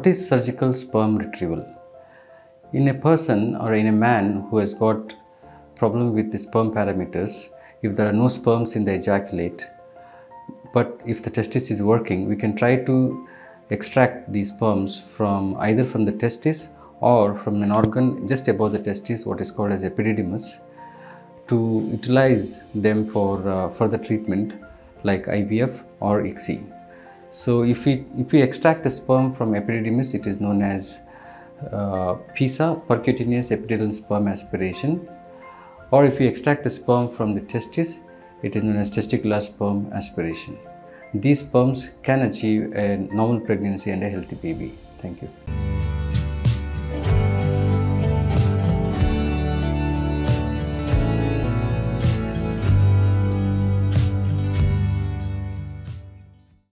What is surgical sperm retrieval? In a person or in a man who has got problem with the sperm parameters, if there are no sperms in the ejaculate, but if the testis is working, we can try to extract these sperms from either from the testis or from an organ just above the testis, what is called as epididymis, to utilize them for further treatment like IVF or ICSI. So if we extract the sperm from epididymis, it is known as PISA, percutaneous epididymal sperm aspiration, or if we extract the sperm from the testis, it is known as testicular sperm aspiration. These sperms can achieve a normal pregnancy and a healthy baby. Thank you.